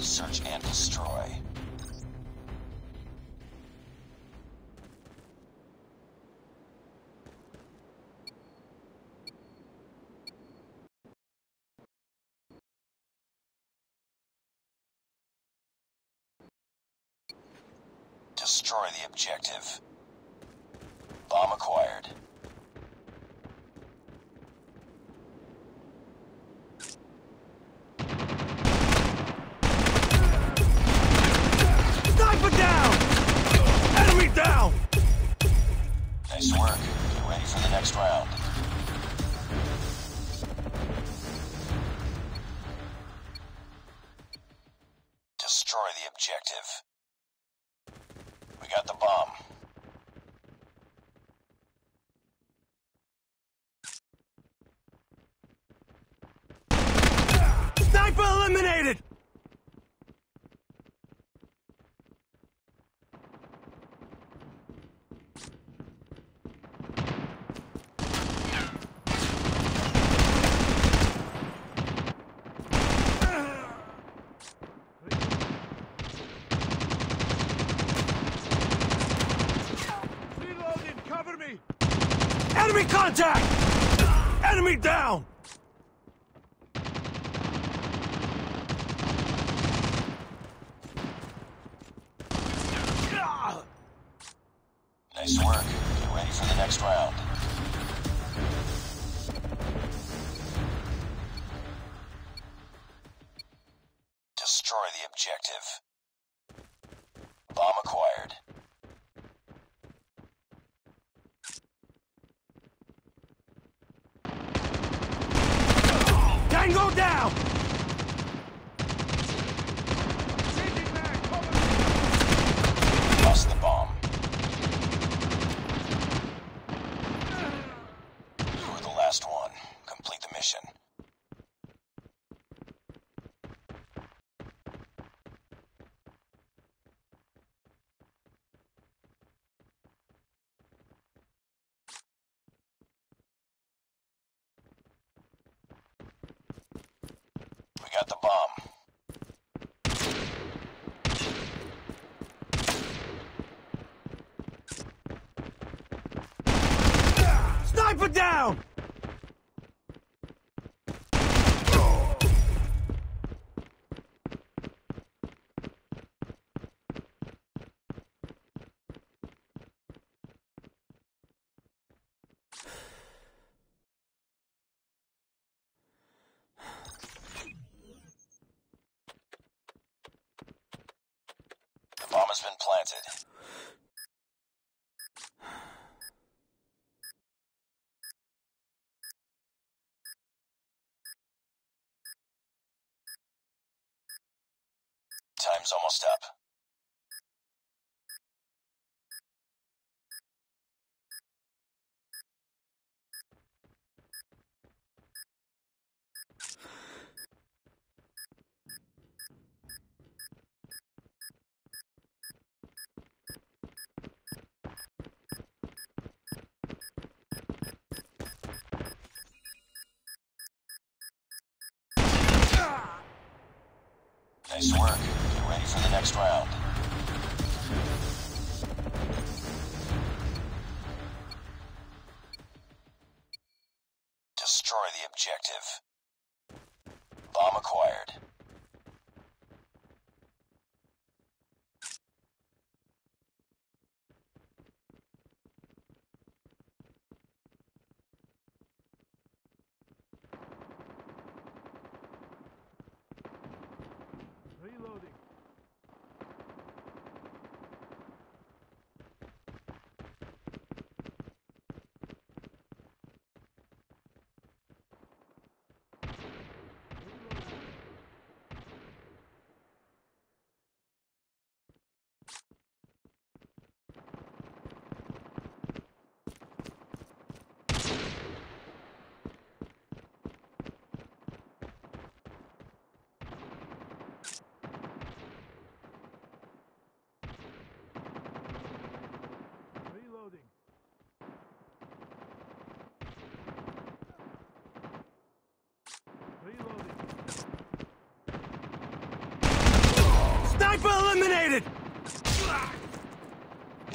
Search and destroy. Destroy the objective. Bomb acquired. Sniper down! Enemy down! Nice work. Get ready for the next round. Destroy the objective. We got the bomb. Sniper eliminated! Enemy contact! Enemy down! Nice work. Get ready for the next round. Destroy the objective. Bomb acquired. Tango down! Lost the bomb. You were the last one. Complete the mission. We got the bomb. Sniper down! Has been planted. Time's almost up. Nice work. Get ready for the next round. Destroy the objective. Bomb acquired.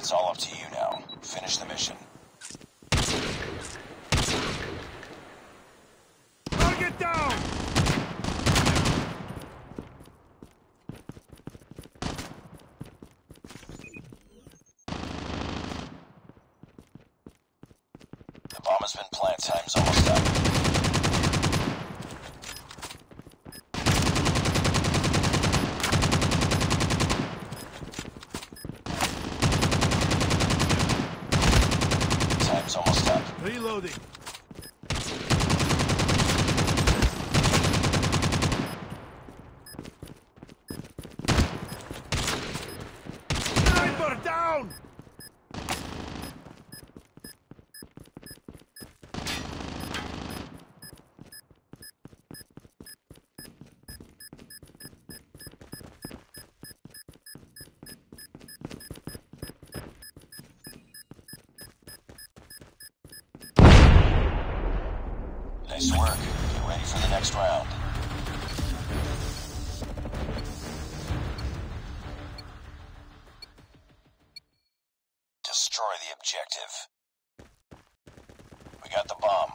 It's all up to you now. Finish the mission. Target down! The bomb has been planted. Time's almost up. Reloading. Sniper down. Nice work. Get ready for the next round. Destroy the objective. We got the bomb.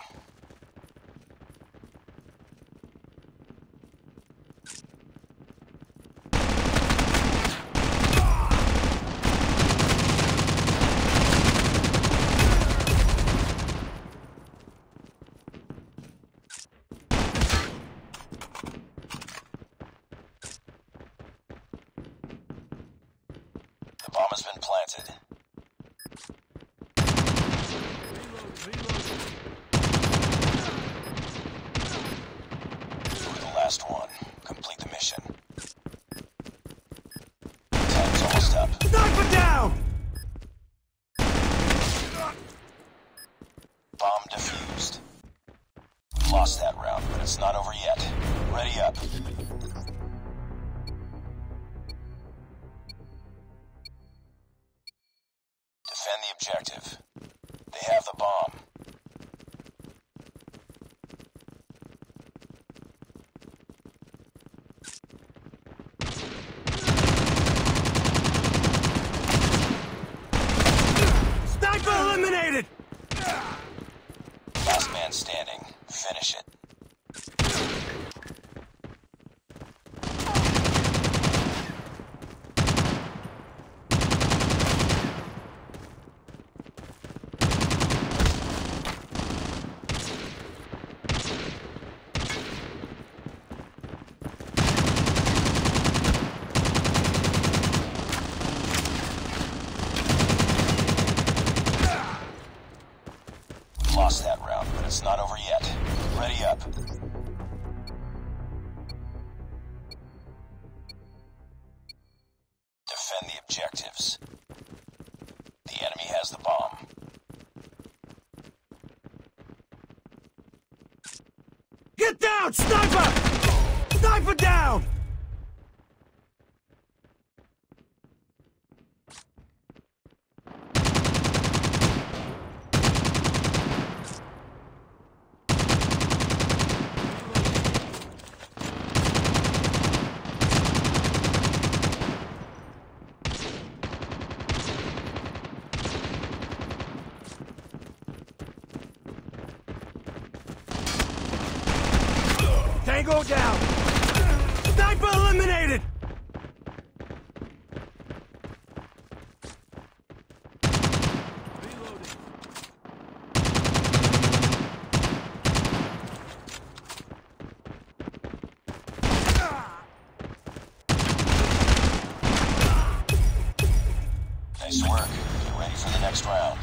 Bomb has been planted. Reload. You're the last one. Complete the mission. Time's almost up. Sniper down! Bomb defused. We lost that round, but it's not over yet. Ready up. Defend the objective. They have the bomb. Sniper eliminated! Last man standing. Finish it. Lost that round, but it's not over yet. Ready up. Defend the objectives. The enemy has the bomb. Get down, sniper! Sniper down! Tango down! Sniper eliminated! Reloading. Nice work. Get ready for the next round.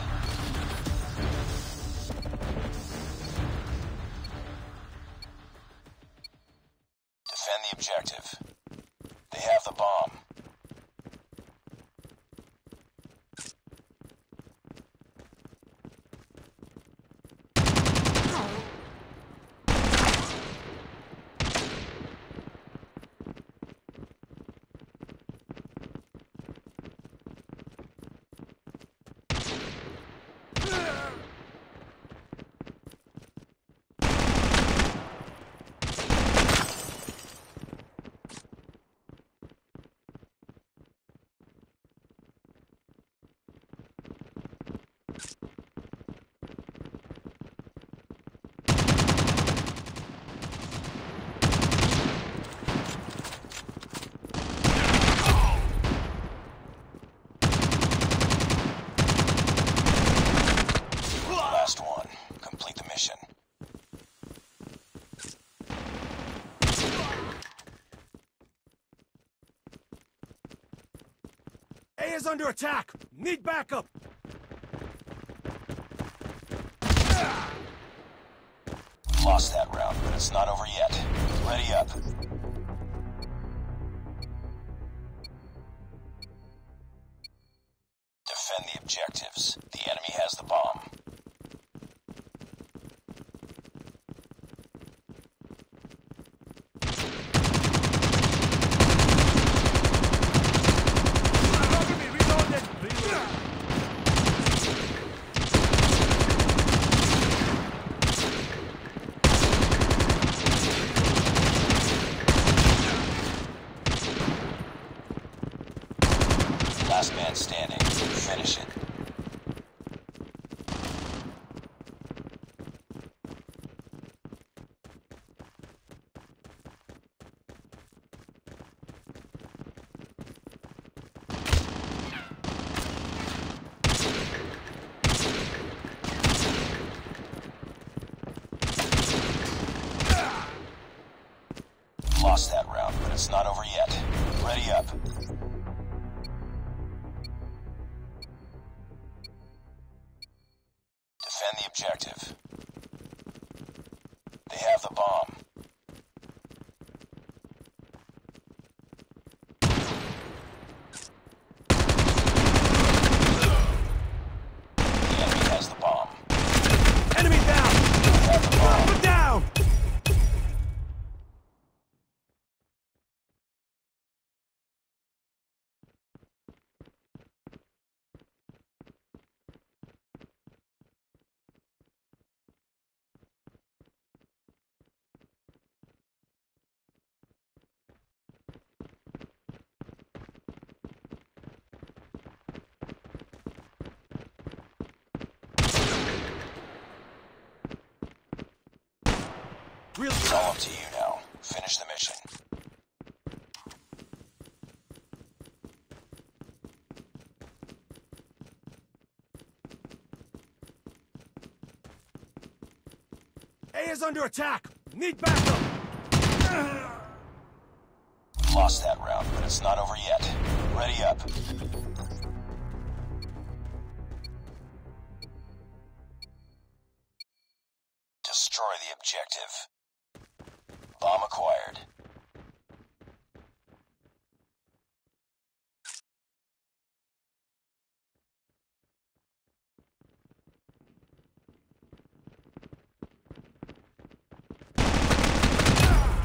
Objective. They have the bomb. is under attack! Need backup! Lost that round, but it's not over yet. Ready up. Defend the objectives. The enemy has the bomb. Last man standing. Finish it. Lost that round, but it's not over yet. Ready up. Defend the objective. They have the bomb. The enemy has the bomb. Enemy down! They have the bomb. Put down! It's all up to you now. Finish the mission. A is under attack. Need backup. Lost that round, but it's not over yet. Ready up. Destroy the objective. Bomb acquired.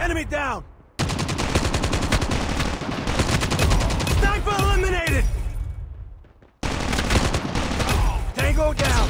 Enemy down! Sniper eliminated! Tango down!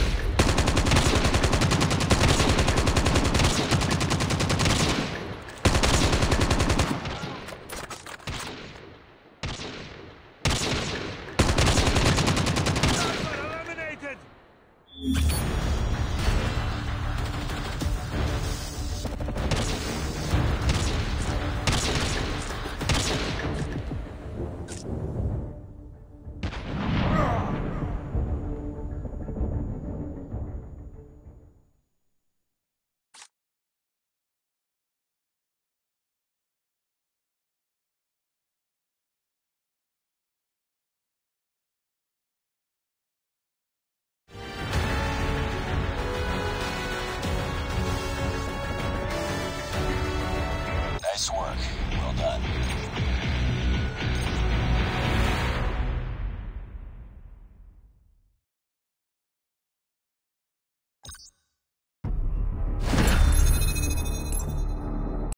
Work. Well done.